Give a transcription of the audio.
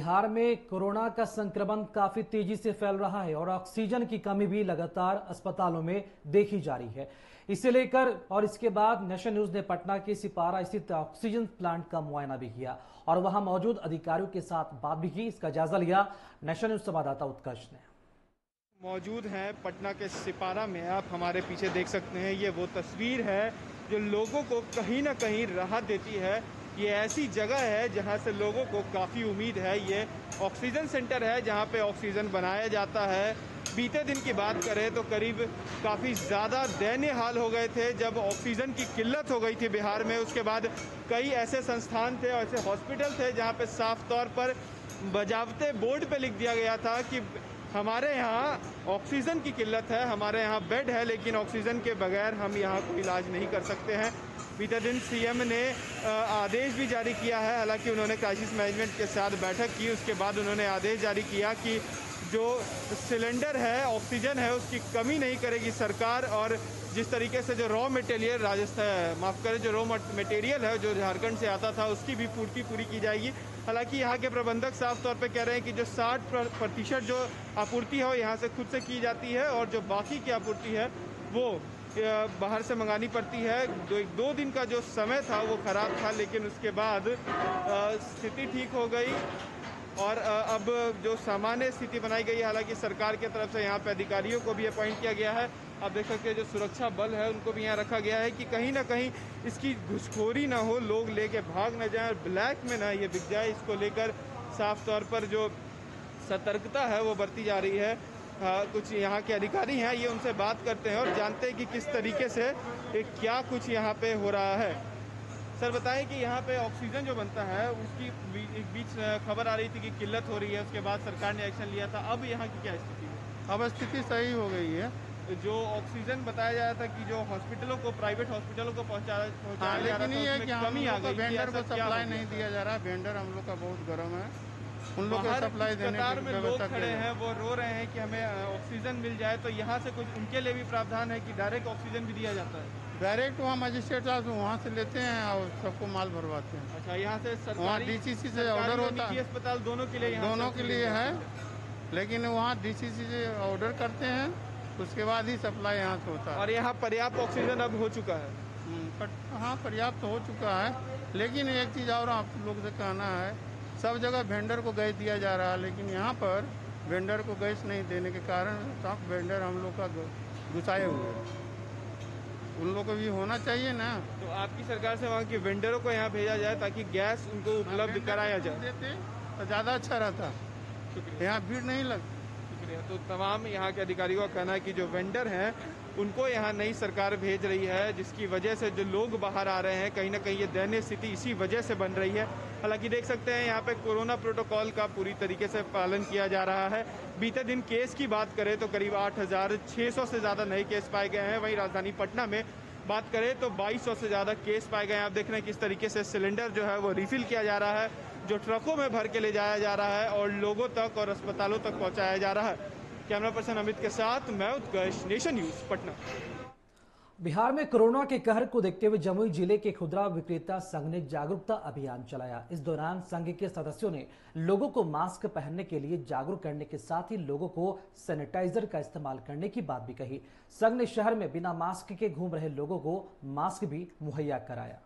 बिहार में कोरोना का संक्रमण काफी तेजी से फैल रहा है और ऑक्सीजन की कमी भी लगातार अस्पतालों में देखी जा रही है। इसे लेकर और इसके बाद नेशनल न्यूज़ ने पटना के सिपारा स्थित ऑक्सीजन प्लांट का मुआयना भी किया और वहां मौजूद अधिकारियों के साथ बात भी की। इसका जायजा लिया नेशनल न्यूज़ संवाददाता उत्कर्ष ने। मौजूद हैं पटना के सिपारा में, आप हमारे पीछे देख सकते हैं। ये वो तस्वीर है जो लोगों को कहीं ना कहीं राहत देती है। ये ऐसी जगह है जहाँ से लोगों को काफ़ी उम्मीद है। ये ऑक्सीजन सेंटर है जहाँ पे ऑक्सीजन बनाया जाता है। बीते दिन की बात करें तो करीब काफ़ी ज़्यादा दयनीय हाल हो गए थे जब ऑक्सीजन की किल्लत हो गई थी बिहार में। उसके बाद कई ऐसे संस्थान थे और ऐसे हॉस्पिटल थे जहाँ पे साफ तौर पर बजावते बोर्ड पे लिख दिया गया था कि हमारे यहाँ ऑक्सीजन की किल्लत है, हमारे यहाँ बेड है, लेकिन ऑक्सीजन के बगैर हम यहाँ कोई इलाज नहीं कर सकते हैं। बीते दिन सीएम ने आदेश भी जारी किया है, हालांकि उन्होंने क्राइसिस मैनेजमेंट के साथ बैठक की। उसके बाद उन्होंने आदेश जारी किया कि जो सिलेंडर है, ऑक्सीजन है, उसकी कमी नहीं करेगी सरकार। और जिस तरीके से जो रॉ मटेरियल जो रॉ मटेरियल है जो झारखंड से आता था, उसकी भी पूर्ति पूरी की जाएगी। हालांकि यहाँ के प्रबंधक साफ तौर पे कह रहे हैं कि जो 60% जो आपूर्ति है यहाँ से खुद से की जाती है और जो बाकी की आपूर्ति है वो बाहर से मंगानी पड़ती है। दो दिन का जो समय था वो ख़राब था, लेकिन उसके बाद स्थिति ठीक हो गई और अब जो सामान्य स्थिति बनाई गई है। हालांकि सरकार की तरफ से यहाँ पे अधिकारियों को भी अपॉइंट किया गया है। आप देख सकते हैं जो सुरक्षा बल है उनको भी यहाँ रखा गया है कि कहीं ना कहीं इसकी घुसखोरी ना हो, लोग लेके भाग ना जाएं और ब्लैक में ना ये बिक जाए। इसको लेकर साफ तौर पर जो सतर्कता है वो बरती जा रही है। कुछ यहाँ के अधिकारी हैं, ये उनसे बात करते हैं और जानते हैं कि किस तरीके से क्या कुछ यहाँ पे हो रहा है। सर बताएं कि यहाँ पे ऑक्सीजन जो बनता है उसकी बीच खबर आ रही थी कि किल्लत हो रही है, उसके बाद सरकार ने एक्शन लिया था। अब यहाँ की क्या स्थिति है? अब स्थिति सही हो गई है। जो ऑक्सीजन बताया जा रहा था कि जो हॉस्पिटलों को, प्राइवेट हॉस्पिटलों को पहुँचाया जा रहा था, वेंडर को सप्लाई नहीं दिया जा रहा है। वेंडर हम लोग का बहुत गर्म है, उन लोगों को सप्लाई देने में लोग खड़े हैं, वो रो रहे हैं कि हमें ऑक्सीजन मिल जाए। तो यहाँ से कुछ उनके लिए भी प्रावधान है कि डायरेक्ट ऑक्सीजन भी दिया जाता है। डायरेक्ट वहाँ मजिस्ट्रेट साहब वहाँ से लेते हैं और सबको माल भरवाते हैं। अच्छा, यहाँ से सरकारी डीसीसी से ऑर्डर होता है। अस्पताल दोनों के लिए है, लेकिन वहाँ डीसीसी से ऑर्डर करते हैं, उसके बाद ही सप्लाई यहाँ से होता है। और यहाँ पर्याप्त ऑक्सीजन अब हो चुका है। हाँ, पर्याप्त हो चुका है, लेकिन एक चीज़ और आप लोग से कहना है, सब जगह वेंडर को गैस दिया जा रहा है, लेकिन यहाँ पर वेंडर को गैस नहीं देने के कारण सब वेंडर हम लोग का घुसाए हुए हैं। उन लोग को भी होना चाहिए ना। तो आपकी सरकार से वहाँ के वेंडरों को यहाँ भेजा जाए ताकि गैस उनको उपलब्ध कराया जाए तो ज़्यादा अच्छा रहता, यहाँ भीड़ नहीं लगती। शुक्रिया। तो तमाम यहाँ के अधिकारियों का कहना है कि जो वेंडर हैं उनको यहाँ नई सरकार भेज रही है, जिसकी वजह से जो लोग बाहर आ रहे हैं, कहीं ना कहीं ये दयनीय स्थिति इसी वजह से बन रही है। हालांकि देख सकते हैं यहाँ पे कोरोना प्रोटोकॉल का पूरी तरीके से पालन किया जा रहा है। बीते दिन केस की बात करें तो करीब 8,600 से ज़्यादा नए केस पाए गए हैं। वहीं राजधानी पटना में बात करें तो 2,200 से ज़्यादा केस पाए गए हैं। आप देख रहे हैं किस तरीके से सिलेंडर जो है वो रिफिल किया जा रहा है, जो ट्रकों में भर के ले जाया जा रहा है और लोगों तक और अस्पतालों तक पहुँचाया जा रहा है। कैमरा पर्सन अमित के साथ मैं उत्कर्ष, नेशन न्यूज़, पटना। बिहार में कोरोना के कहर को देखते हुए जमुई जिले के खुदरा विक्रेता संघ ने जागरूकता अभियान चलाया। इस दौरान संघ के सदस्यों ने लोगों को मास्क पहनने के लिए जागरूक करने के साथ ही लोगों को सैनिटाइजर का इस्तेमाल करने की बात भी कही। संघ ने शहर में बिना मास्क के घूम रहे लोगों को मास्क भी मुहैया कराया।